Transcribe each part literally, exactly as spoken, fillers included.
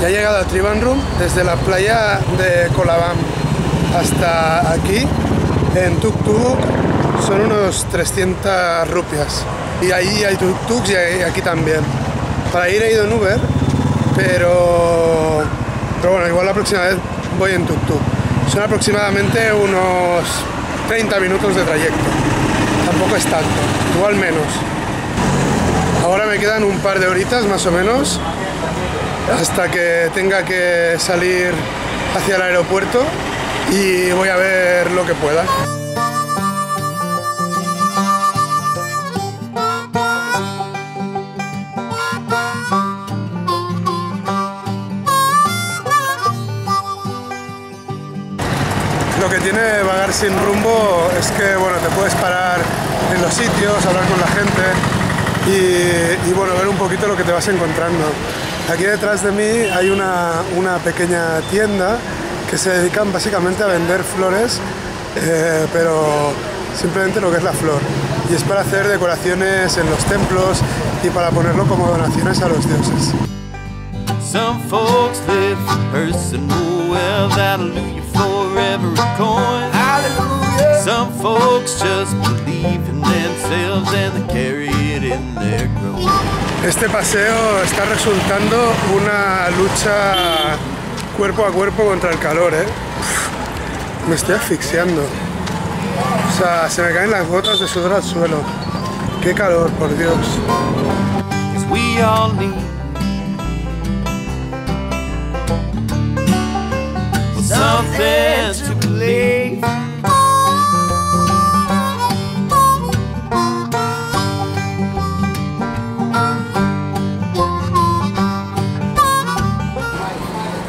Ya he llegado a Trivandrum desde la playa de Colabam hasta aquí en tuk-tuk, son unos trescientas rupias. Y ahí hay tuk-tuks y aquí también. Para ir he ido en Uber, pero, pero bueno, igual la próxima vez voy en tuk-tuk. Son aproximadamente unos treinta minutos de trayecto. Tampoco es tanto, igual menos. Ahora me quedan un par de horitas más o menos hasta que tenga que salir hacia el aeropuerto y voy a ver lo que pueda. Lo que tiene vagar sin rumbo es que, bueno, te puedes parar en los sitios, hablar con la gente y, y bueno, ver un poquito lo que te vas encontrando. Aquí detrás de mí hay una, una pequeña tienda que se dedican básicamente a vender flores, eh, pero simplemente lo que es la flor. Y es para hacer decoraciones en los templos y para ponerlo como donaciones a los dioses. Some folks live for personal wealth, that'll do you for every coin. Hallelujah. Some folks just believe in themselves and they carry it in their growth. Este paseo está resultando una lucha cuerpo a cuerpo contra el calor, ¿eh? Uf, me estoy asfixiando. O sea, se me caen las gotas de sudor al suelo. Qué calor, por Dios.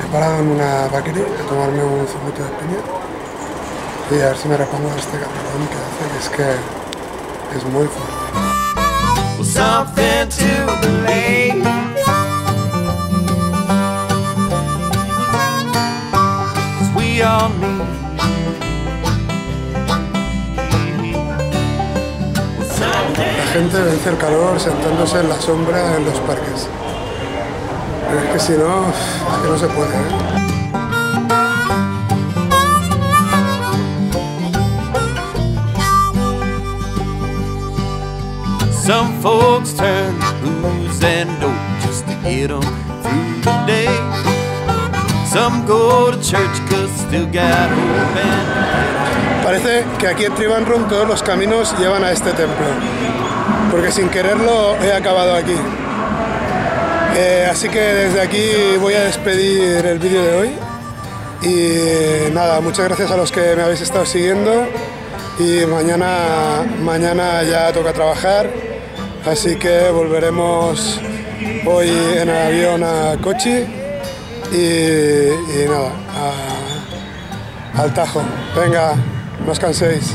He parado en una vaquería a tomarme un zumbito de piña y a ver si me repongo de este calorón que hace, que es que es muy fuerte. La gente vence el calor sentándose en la sombra en los parques. Pero es que si no, es que no se puede, ¿eh? Some folks turn booze and dope just to get them through the day. Parece que aquí en Trivandrum todos los caminos llevan a este templo, porque sin quererlo he acabado aquí. Eh, así que desde aquí voy a despedir el vídeo de hoy y nada, muchas gracias a los que me habéis estado siguiendo y mañana, mañana ya toca trabajar, así que volveremos hoy en avión a Cochin. Y, y nada, a, al tajo. Venga, no os canséis.